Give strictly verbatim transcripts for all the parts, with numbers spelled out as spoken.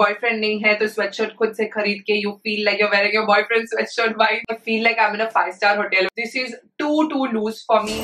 boyfriend नहीं है तो sweatshirt खुद से खरीद के you feel like you're wearing your boyfriend's sweatshirt. Why? I feel like I'm in a five star hotel. This is too too loose for me.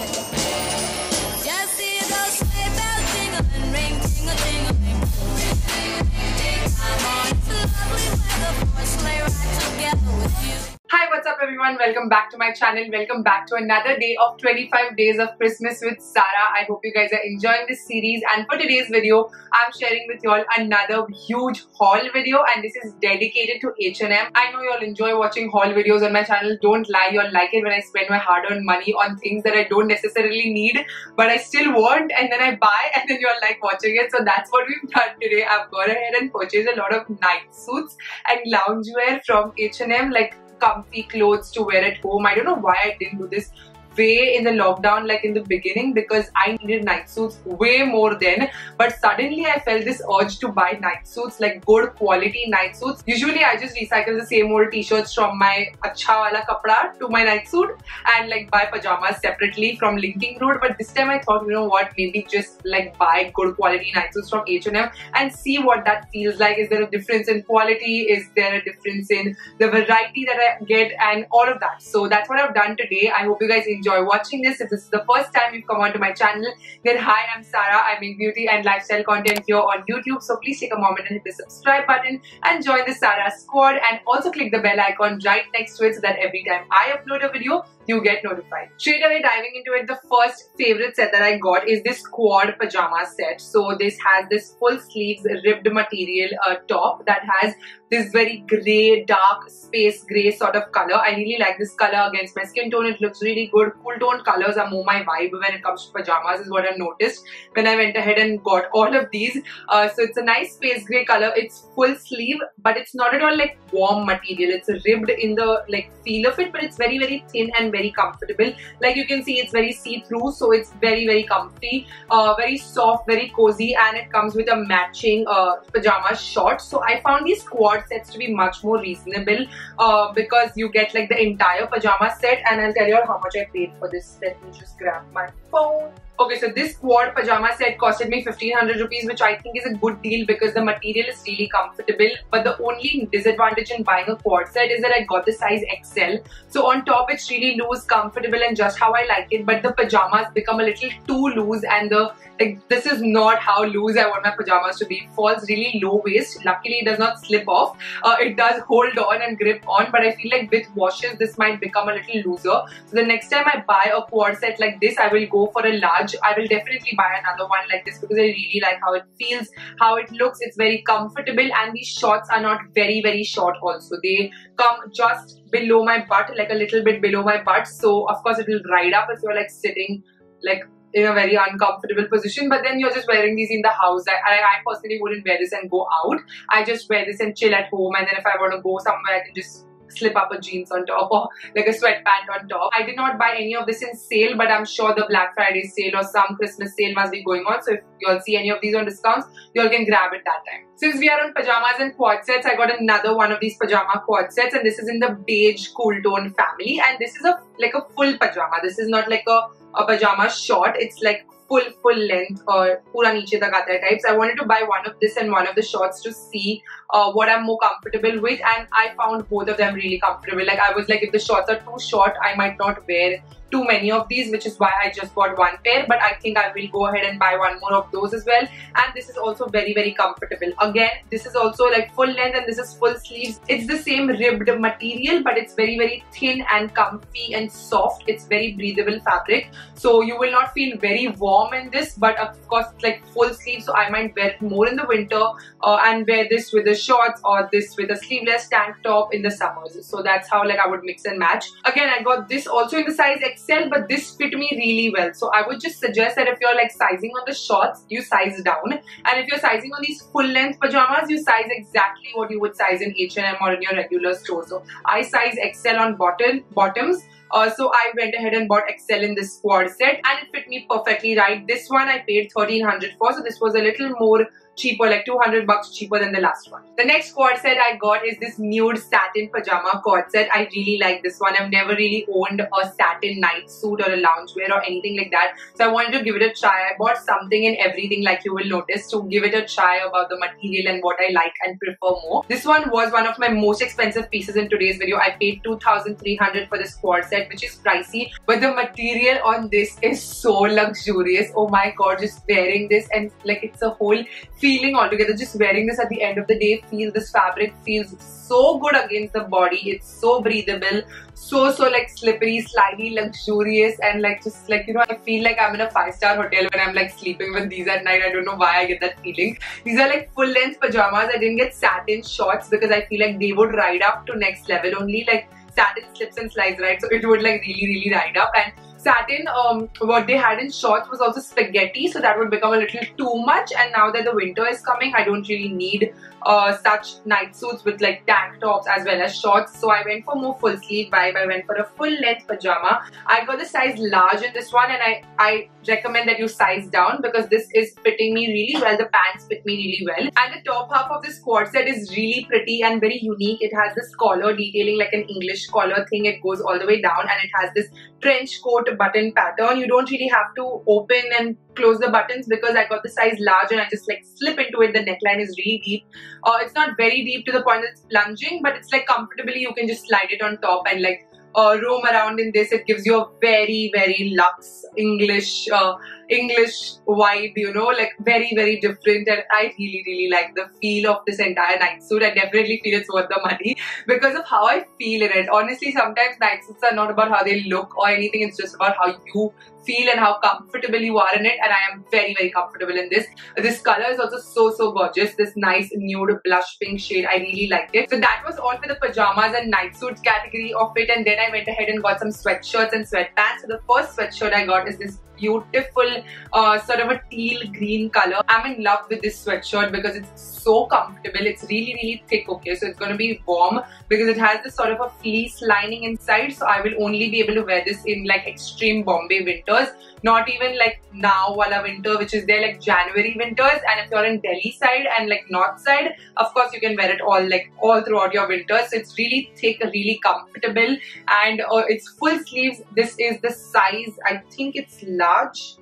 Hi, what's up everyone? Welcome back to my channel. Welcome back to another day of twenty-five days of Christmas with Sarah. I hope you guys are enjoying this series, and for today's video I'm sharing with y'all another huge haul video, and this is dedicated to H and M. I know y'all enjoy watching haul videos on my channel. Don't lie, y'all like it when I spend my hard-earned money on things that I don't necessarily need but I still want, and then I buy, and then y'all like watching it. So that's what we've done today. I've gone ahead and purchased a lot of night suits and loungewear from H and M, like comfy clothes to wear at home. I don't know why I didn't do this way in the lockdown, like in the beginning, because I needed night suits way more then, but suddenly I felt this urge to buy night suits, like good quality night suits. Usually I just recycle the same old t-shirts from my Achha Wala Kapda to my night suit and like buy pajamas separately from Linking Road, but this time I thought, you know what, maybe just like buy good quality night suits from H and M and see what that feels like. Is there a difference in quality? Is there a difference in the variety that I get and all of that? So that's what I've done today. I hope you guys enjoy watching this. If this is the first time you've come onto my channel, then hi, I'm Sarah. I make beauty and lifestyle content here on YouTube, so please take a moment and hit the subscribe button and join the Sarah squad, and also click the bell icon right next to it so that every time I upload a video you get notified. Straight away diving into it, the first favorite set that I got is this quad pajama set. So this has this full sleeves ribbed material uh, top that has this very grey, dark, space grey sort of colour. I really like this colour against my skin tone. It looks really good. Cool toned colours are more my vibe when it comes to pyjamas, is what I've noticed when I went ahead and got all of these. Uh, so it's a nice space grey colour. It's full sleeve, but it's not at all like warm material. It's ribbed in the like feel of it, but it's very very thin and very comfortable. Like you can see, it's very see-through, so it's very very comfy, uh, very soft, very cozy, and it comes with a matching uh, pyjama shorts. So I found these quad sets to be much more reasonable uh, because you get like the entire pajama set, and I'll tell you all how much I paid for this. Let me just grab my phone. Okay, so this quad pajama set costed me fifteen hundred rupees, which I think is a good deal because the material is really comfortable. But the only disadvantage in buying a quad set is that I got the size X L. So on top it's really loose, comfortable, and just how I like it. But the pajamas become a little too loose, and the like this is not how loose I want my pajamas to be. It falls really low waist. Luckily it does not slip off. Uh, it does hold on and grip on, but I feel like with washes this might become a little looser. So the next time I buy a quad set like this, I will go for a large. I will definitely buy another one like this because I really like how it feels, how it looks. It's very comfortable, and these shorts are not very very short also. They come just below my butt, like a little bit below my butt, so of course it will ride up if you're like sitting like in a very uncomfortable position. But then you're just wearing these in the house. I, I, I personally wouldn't wear this and go out. I just wear this and chill at home, and then if I want to go somewhere I can just slip up a jeans on top or like a sweatpant on top. I did not buy any of this in sale, but I'm sure the Black Friday sale or some Christmas sale must be going on, so if you all see any of these on discounts, you all can grab it that time. Since we are on pajamas and quad sets, I got another one of these pajama quad sets, and this is in the beige cool tone family, and this is a like a full pajama. This is not like a, a pajama short. It's like full full length or uh, pura niche tak aata hai types. I wanted to buy one of this and one of the shorts to see uh, what I'm more comfortable with, and I found both of them really comfortable. Like I was like, if the shorts are too short I might not wear too many of these, which is why I just bought one pair, but I think I will go ahead and buy one more of those as well. And this is also very very comfortable. Again, this is also like full length, and this is full sleeves. It's the same ribbed material, but it's very very thin and comfy and soft. It's very breathable fabric, so you will not feel very warm in this, but of course it's like full sleeve, so I might wear it more in the winter uh, and wear this with the shorts or this with a sleeveless tank top in the summers. So that's how like I would mix and match. Again, I got this also in the size X L, but this fit me really well. So I would just suggest that if you're like sizing on the shorts, you size down, and if you're sizing on these full length pajamas, you size exactly what you would size in H and M or in your regular store. So I size X L on bottom bottoms. Uh, so I went ahead and bought X L in this quad set, and it fit me perfectly right. This one I paid thirteen hundred for, so this was a little more cheaper, like two hundred bucks cheaper than the last one. The next cord set I got is this nude satin pajama cord set. I really like this one. I've never really owned a satin night suit or a loungewear or anything like that. So I wanted to give it a try. I bought something and everything, like you will notice, to give it a try about the material and what I like and prefer more. This one was one of my most expensive pieces in today's video. I paid two thousand three hundred for this cord set, which is pricey, but the material on this is so luxurious. Oh my god, just wearing this and like it's a whole feeling altogether. Just wearing this at the end of the day, feel this fabric feels so good against the body. It's so breathable, so so like slippery, slidey, luxurious, and like just like, you know, I feel like I'm in a five-star hotel when I'm like sleeping with these at night. I don't know why I get that feeling. These are like full-length pajamas. I didn't get satin shorts because I feel like they would ride up to next level. Only like satin slips and slides, right? So it would like really really ride up. And satin, um, what they had in shorts was also spaghetti, so that would become a little too much. And now that the winter is coming, I don't really need uh, such night suits with like tank tops as well as shorts. So I went for more full sleeve vibe. I went for a full length pajama. I got the size large in this one, and I, I recommend that you size down because this is fitting me really well. The pants fit me really well. And the top half of this cord set is really pretty and very unique. It has this collar detailing, like an English collar thing. It goes all the way down and it has this trench coat button pattern. You don't really have to open and close the buttons because I got the size large and I just like slip into it. The neckline is really deep. Uh, it's not very deep to the point that it's plunging, but it's like comfortably you can just slide it on top and like uh, roam around in this. It gives you a very very luxe English uh, English vibe, you know, like very very different. And I really really like the feel of this entire night suit. I definitely feel it's worth the money because of how I feel in it. Honestly, sometimes night suits are not about how they look or anything. It's just about how you feel and how comfortable you are in it, and I am very very comfortable in this. This color is also so so gorgeous. This nice nude blush pink shade, I really liked it. So that was all for the pajamas and night suits category of it, and then I went ahead and got some sweatshirts and sweatpants. So the first sweatshirt I got is this beautiful uh, sort of a teal green color. I'm in love with this sweatshirt because it's so comfortable. It's really really thick, okay, so it's going to be warm because it has this sort of a fleece lining inside. So I will only be able to wear this in like extreme Bombay winters, not even like now wala winter, which is there like January winters. And if you're in Delhi side and like north side, of course you can wear it all like all throughout your winter. So it's really thick, really comfortable, and uh, it's full sleeves. This is the size, I think it's large. Large?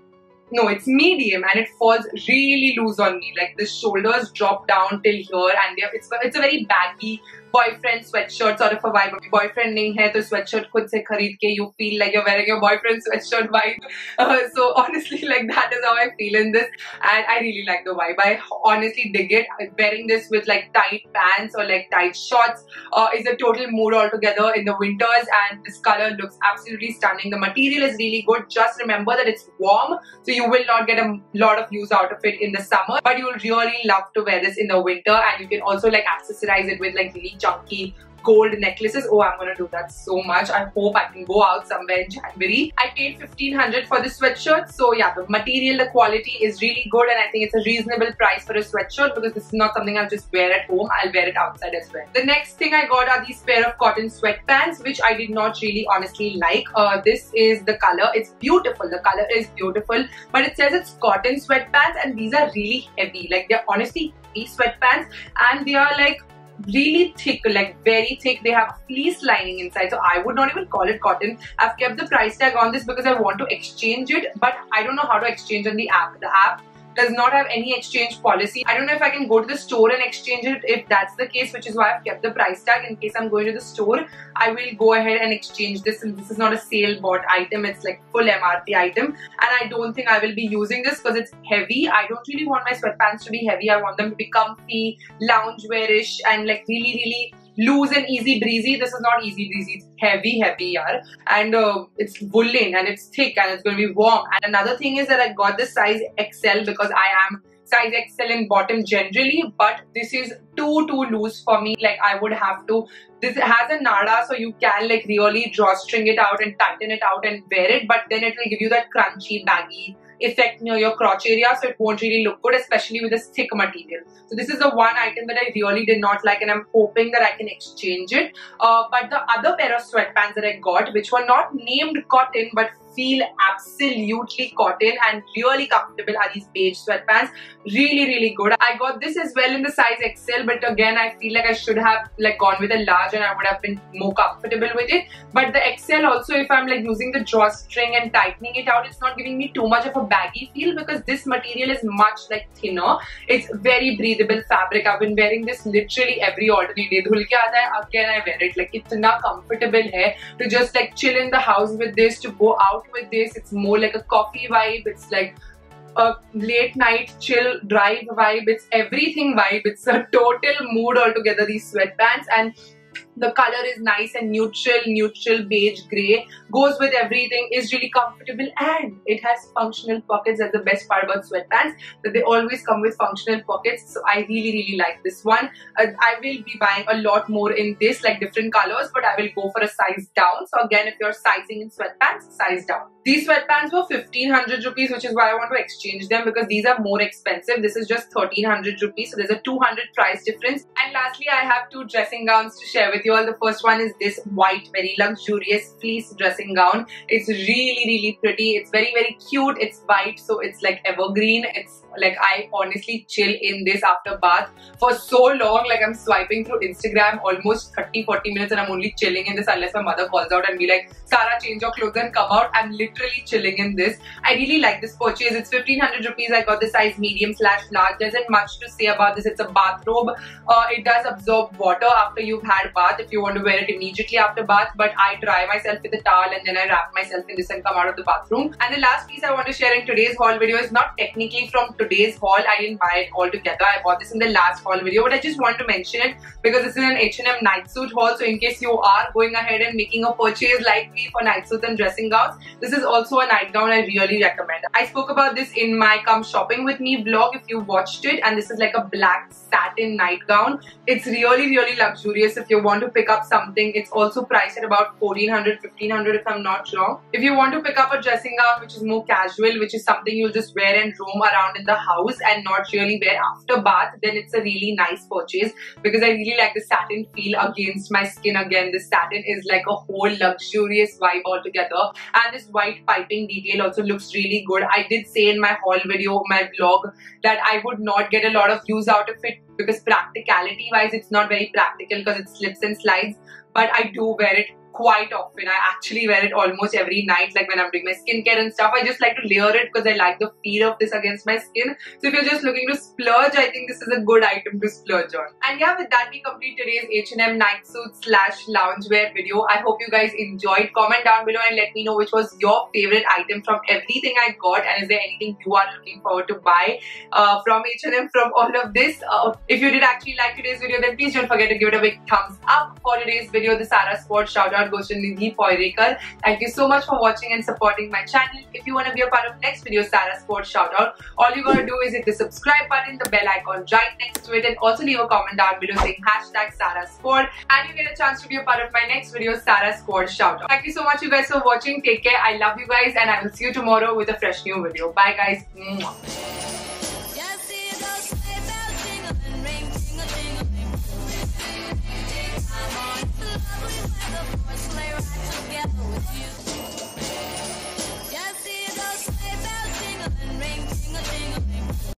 No, it's medium, and it falls really loose on me. Like the shoulders drop down till here, and it's it's a very baggy boyfriend sweatshirt sort of a vibe. If boyfriend nahi hai, to sweatshirt khud se khareed ke you feel like you're wearing your boyfriend sweatshirt vibe. Uh, so honestly, like that is how I feel in this, and I really like the vibe. I honestly dig it. Wearing this with like tight pants or like tight shorts uh, is a total mood altogether in the winters, and this color looks absolutely stunning. The material is really good. Just remember that it's warm, so you will not get a lot of use out of it in the summer, but you will really love to wear this in the winter. And you can also like accessorize it with like really chunky gold necklaces. Oh, I'm gonna do that so much. I hope I can go out somewhere in January. I paid fifteen hundred for this sweatshirt. So yeah, the material, the quality is really good, and I think it's a reasonable price for a sweatshirt because this is not something I'll just wear at home. I'll wear it outside as well. The next thing I got are these pair of cotton sweatpants, which I did not really honestly like. Uh, this is the color. It's beautiful. The color is beautiful, but it says it's cotton sweatpants, and these are really heavy. Like they're honestly heavy sweatpants, and they are like really thick, like very thick. They have a fleece lining inside, so I would not even call it cotton. I've kept the price tag on this because I want to exchange it, but I don't know how to exchange on the app. The app does not have any exchange policy. I don't know if I can go to the store and exchange it if that's the case, which is why I've kept the price tag. In case I'm going to the store, I will go ahead and exchange this. And this is not a sale bought item, it's like full M R P item. And I don't think I will be using this because it's heavy. I don't really want my sweatpants to be heavy. I want them to be comfy, loungewearish, and like really, really loose and easy breezy. This is not easy breezy, it's heavy heavy yaar. And uh, it's woolen and it's thick and it's going to be warm. And another thing is that I got this size X L because I am size X L in bottom generally, but this is too too loose for me. Like I would have to, this has a nada, so you can like really drawstring it out and tighten it out and wear it, but then it will give you that crunchy baggy effect near your crotch area, so it won't really look good, especially with this thick material. So this is the one item that I really did not like, and I'm hoping that I can exchange it. Uh, but the other pair of sweatpants that I got, which were not named cotton but feel absolutely cotton and really comfortable are these beige sweatpants. Really, really good. I got this as well in the size X L, but again, I feel like I should have like gone with a large and I would have been more comfortable with it. But the X L also, if I'm like using the drawstring and tightening it out, it's not giving me too much of a baggy feel because this material is much like thinner. It's very breathable fabric. I've been wearing this literally every alternate day. Dhul ke aata hai, again I wear it. Like itna comfortable hai to just like chill in the house with this, to go out with this. It's more like a coffee vibe. It's like a late night chill drive vibe. It's everything vibe. It's a total mood altogether, these sweatpants. And the color is nice and neutral, neutral beige grey. Goes with everything, is really comfortable, and it has functional pockets. That's the best part about sweatpants, that they always come with functional pockets. So I really, really like this one. Uh, I will be buying a lot more in this, like different colors, but I will go for a size down. So again, if you're sizing in sweatpants, size down. These sweatpants were fifteen hundred rupees, which is why I want to exchange them because these are more expensive. This is just thirteen hundred rupees. So there's a two hundred price difference. And lastly, I have two dressing gowns to share with you. The first one is this white, very luxurious fleece dressing gown. It's really, really pretty. It's very, very cute. It's white, so it's like evergreen. It's like, I honestly chill in this after bath for so long. Like I'm swiping through Instagram almost thirty forty minutes and I'm only chilling in this unless my mother calls out and be like, Sarah, change your clothes and come out. I'm literally chilling in this. I really like this purchase. It's fifteen hundred rupees. I got the size medium slash large. There isn't much to say about this. It's a bathrobe. Uh, it does absorb water after you've had bath, if you want to wear it immediately after bath, but I dry myself with a towel and then I wrap myself in this and come out of the bathroom. And the last piece I want to share in today's haul video is not technically from today's haul. I didn't buy it all together. I bought this in the last haul video, but I just want to mention it because this is an H and M night suit haul. So in case you are going ahead and making a purchase like me for night suits and dressing gowns, this is also a nightgown I really recommend. I spoke about this in my Come Shopping With Me vlog if you watched it, and this is like a black satin nightgown. It's really, really luxurious if you want to pick up something. It's also priced at about fourteen hundred, fifteen hundred if I'm not wrong. If you want to pick up a dressing gown which is more casual, which is something you'll just wear and roam around in the house and not really wear after bath, then it's a really nice purchase because I really like the satin feel against my skin. Again, this satin is like a whole luxurious vibe altogether, and this white piping detail also looks really good. I did say in my haul video, my vlog, that I would not get a lot of use out of it because practicality wise it's not very practical because it slips and slides, but I do wear it quite often. I actually wear it almost every night, like when I'm doing my skincare and stuff. I just like to layer it because I like the feel of this against my skin. So if you're just looking to splurge, I think this is a good item to splurge on. And yeah, with that we complete today's H and M night suit slash loungewear video. I hope you guys enjoyed. Comment down below and let me know which was your favorite item from everything I got, and is there anything you are looking forward to buy uh, from H and M from all of this. Uh, if you did actually like today's video, then please don't forget to give it a big thumbs up. For today's video, the Sarah Sport shout out goes to Nidhi Poirikar. Thank you so much for watching and supporting my channel. If you want to be a part of next video, Sarah Sports Shoutout, all you gotta do is hit the subscribe button, the bell icon right next to it, and also leave a comment down below saying hashtag Sarah Sport, and you get a chance to be a part of my next video, Sarah Sports Shoutout. Thank you so much, you guys, for watching. Take care. I love you guys, and I will see you tomorrow with a fresh new video. Bye, guys. Mwah.